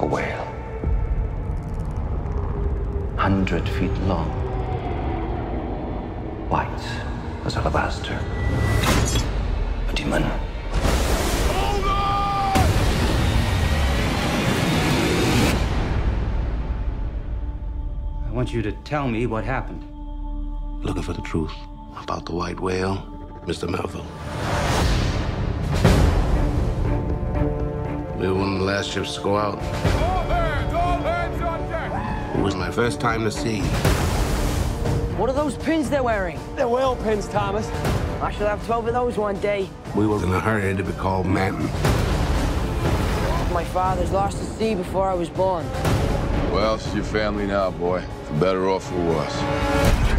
a whale, 100 feet long, white as alabaster, a demon. I want you to tell me what happened. Looking for the truth about the white whale, Mr. Melville. We were one of the last ships to go out. It was my first time to sea. What are those pins they're wearing? They're whale pins, Thomas. I should have 12 of those one day. We were in a hurry to be called men. My father's lost at sea before I was born. Well, it's your family now, boy. For better or for worse.